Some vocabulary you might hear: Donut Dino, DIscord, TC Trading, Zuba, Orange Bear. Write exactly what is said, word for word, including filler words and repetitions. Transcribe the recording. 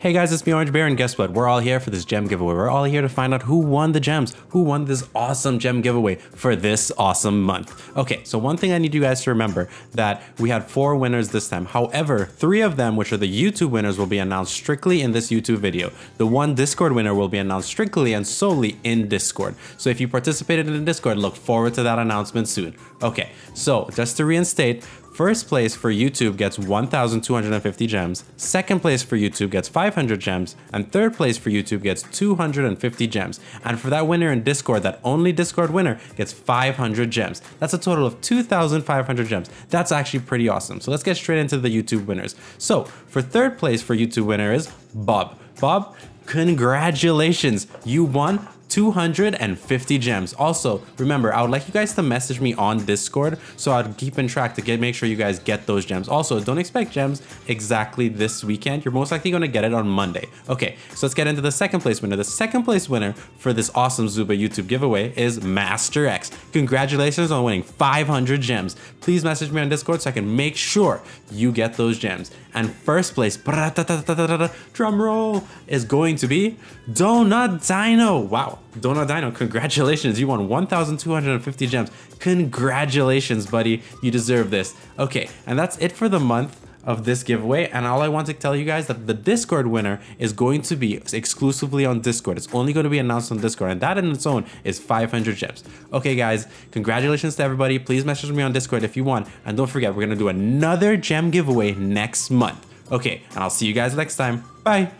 Hey guys, it's me Orange Bear, and guess what? We're all here for this gem giveaway. We're all here to find out who won the gems, who won this awesome gem giveaway for this awesome month. Okay, so one thing I need you guys to remember that we had four winners this time. However, three of them, which are the YouTube winners, will be announced strictly in this YouTube video. The one Discord winner will be announced strictly and solely in Discord. So if you participated in Discord, look forward to that announcement soon. Okay, so just to reinstate, first place for YouTube gets one thousand two hundred fifty gems, second place for YouTube gets five hundred gems, and third place for YouTube gets two hundred fifty gems. And for that winner in Discord, that only Discord winner gets five hundred gems. That's a total of two thousand five hundred gems. That's actually pretty awesome. So let's get straight into the YouTube winners. So for third place for YouTube winner is Bob. Bob, congratulations, you won two hundred fifty gems. Also, remember, I would like you guys to message me on Discord so I'd keep in track to get make sure you guys get those gems. Also, don't expect gems exactly this weekend. You're most likely gonna get it on Monday. Okay, so let's get into the second place winner. The second place winner for this awesome Zuba YouTube giveaway is Master X. Congratulations on winning five hundred gems. Please message me on Discord so I can make sure you get those gems. And first place, drum roll, is going to be Donut Dino. Wow. Donut Dino, congratulations, you won one thousand two hundred fifty gems. Congratulations, buddy, you deserve this. Okay, and that's it for the month of this giveaway, and all I want to tell you guys that the Discord winner is going to be exclusively on Discord. It's only going to be announced on Discord, and that in its own is five hundred gems. Okay guys, congratulations to everybody. Please message me on Discord if you want, and don't forget, we're going to do another gem giveaway next month. Okay, and I'll see you guys next time. Bye.